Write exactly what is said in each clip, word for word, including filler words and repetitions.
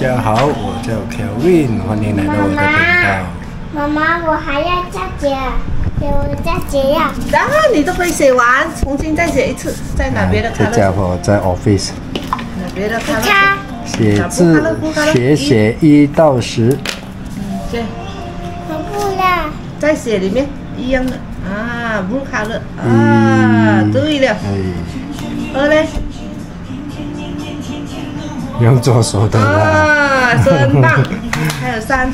大家好，我叫 Kevin， 欢迎来到我的频道。妈妈，我还要再解，给我再解呀。然后你都可以写完，重新再写一次。在哪边的卡？这家伙在 office。哪边的卡？写字学写一到十。嗯，对。我不了。再写里面一样的啊，不卡了啊，对了。二嘞。 用左手的啦，啊，真棒！还有三，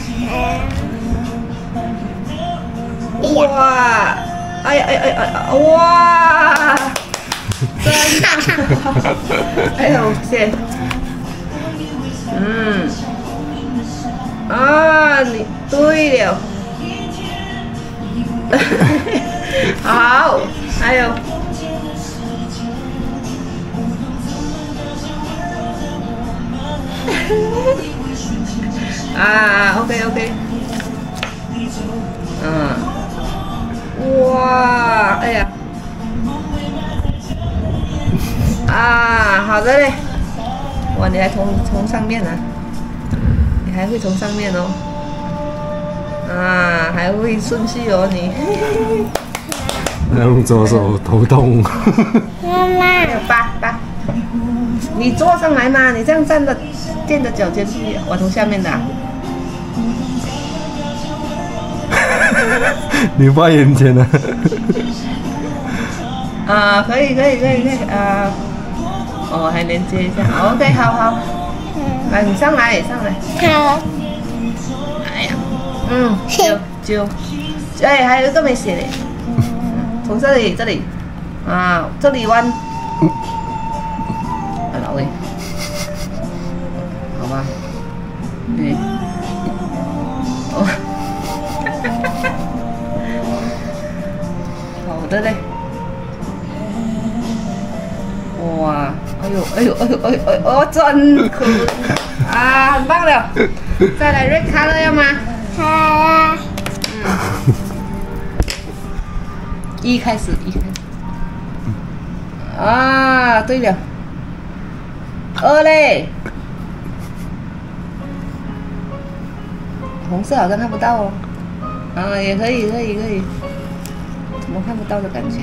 哇，哎呀哎哎哎，哇，真棒！哎呦，谢，嗯，啊，你对了，好，还有。 啊 ，OK OK， 嗯，哇，哎呀，啊，好的嘞，哇，你还从从上面啊，你还会从上面哦，啊，还会顺序哦你，用左手头痛，妈妈，八八。 你坐上来嘛，你这样站着垫着脚尖去，我从下面的、啊。你发言权了。啊，可以可以可以可以啊！哦，还连接一下 ，OK， 好好。来、啊，你上来上来。好。哎呀，嗯，九九，哎，还有一个没写嘞。从这里这里，啊，这里弯。 好吧，对，哦，好的嘞，哇，哎呦，哎呦，哎呦，哎呦，哎呦，哦，真可爱，啊，很棒了，再来 red color 要吗？好啊，嗯，一开始，一开始，啊，对了。 二嘞，红色好像看不到哦。啊，也可以，可以，可以。怎么看不到的感觉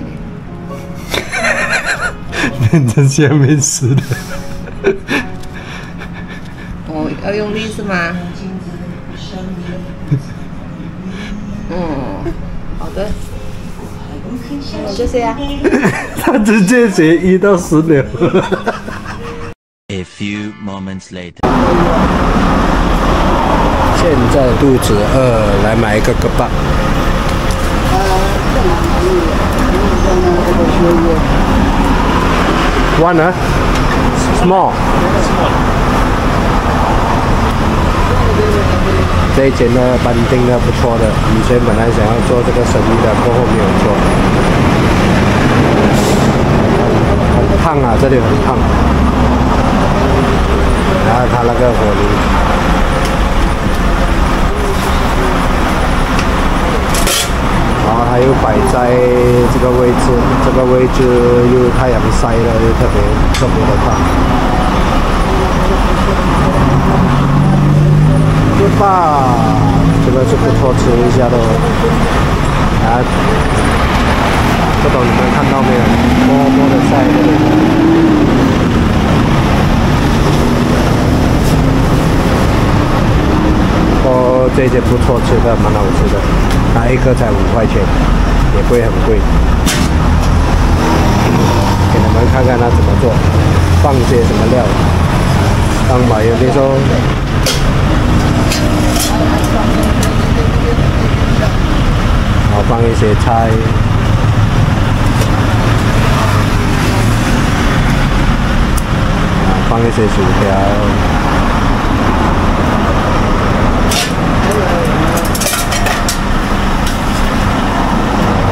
呢？认真下面吃的。哦，要用力是吗？嗯，好的。我就这样。他直接写一到十秒。A few moments later， 现在肚子饿，来买一个kebab。One啊 ，small。这一间呢，班定的不错的，以前本来想要做这个生意的，过后没有做。很烫啊，这里很烫。 然后它那个火炉，然后它又摆在这个位置，这个位置又太阳晒了，又特别特别的大。对吧？这个是不错吃一下的哦。啊，不懂你们看到没有？默默的晒的。 哦，这些不错吃的，蛮好吃的，它一颗才五块钱，也不会很贵。给你们看看它怎么做，放些什么料。放马油的时候，然后放一些菜。 放一些薯条，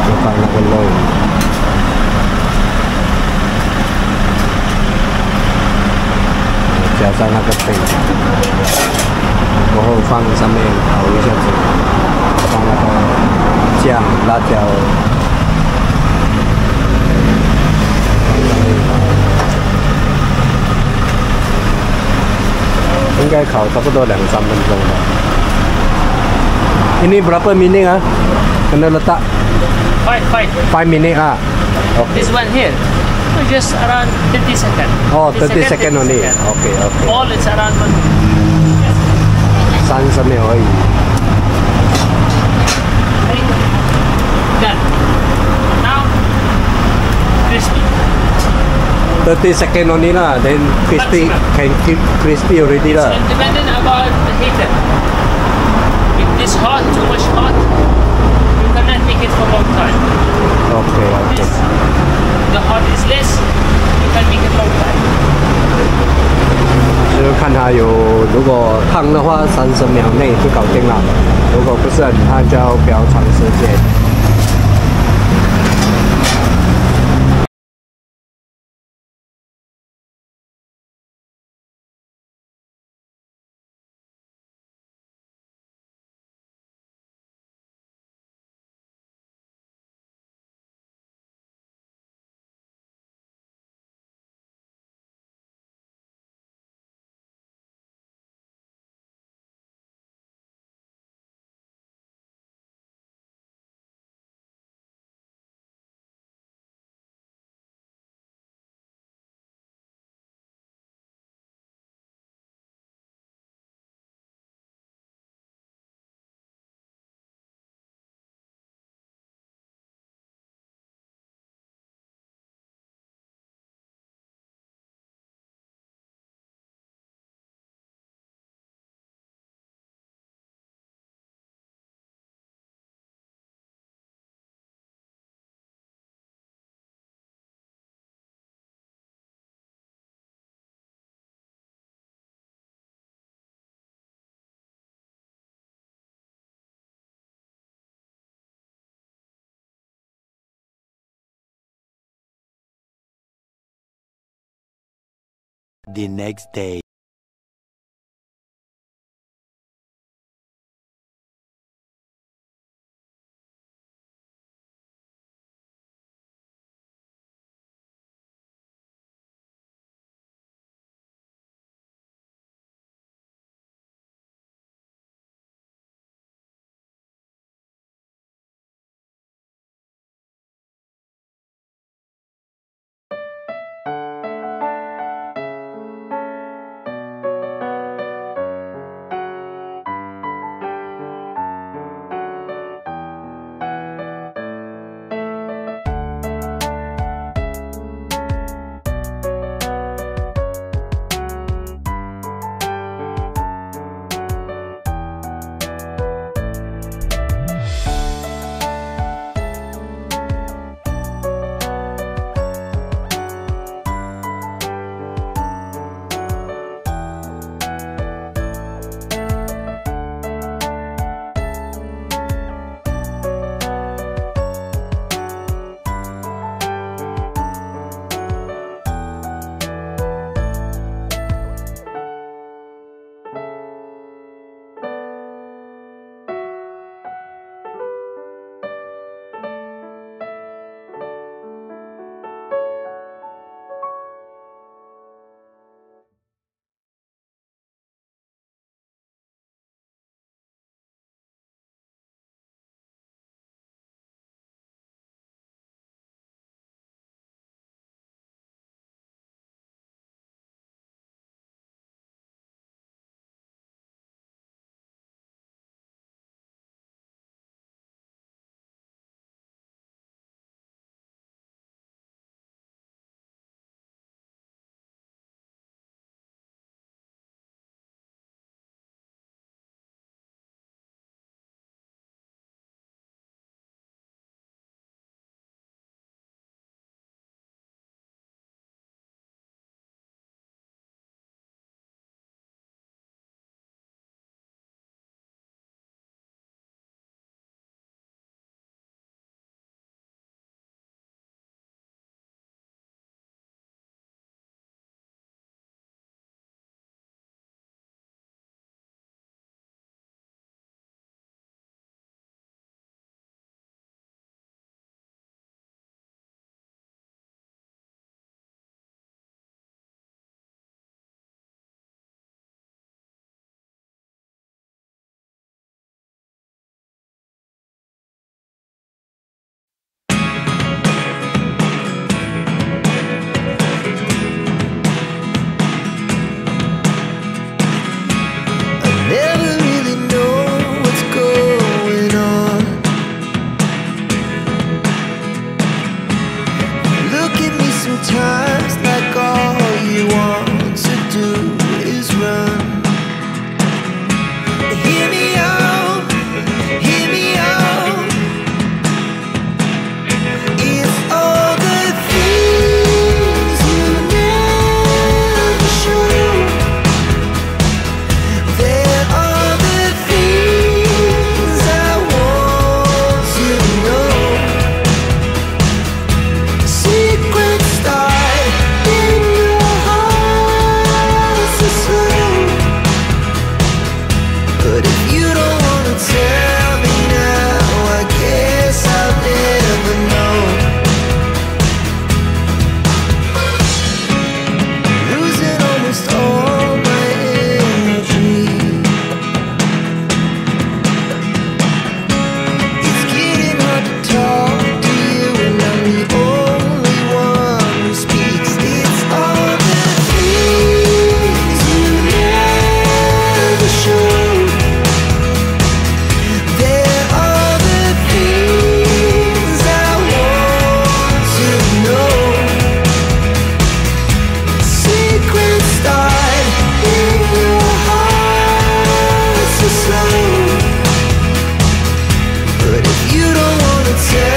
就放那个肉，加上那个饼，然后放上面烤一下子，放那个酱、辣椒。应该烤差不多两三分钟吧。Ini berapa minit ah? Kena letak. Five, five. Five minit ah. Okay. This one here. So just around thirty seconds. Oh, thirty seconds only. Okay, okay. All it's around one. 三十秒而已。Done. Now crispy. thirty seconds only lah. Then crispy can keep crispy already lah. It's dependent about the heater. If it's hot, too much hot, you cannot make it for long time. Okay, okay. The hot is less, you can make it long time. 就看它有，如果烫的话，三十秒内就搞定了；如果不是很烫，就要比较长时间。The next day. would say.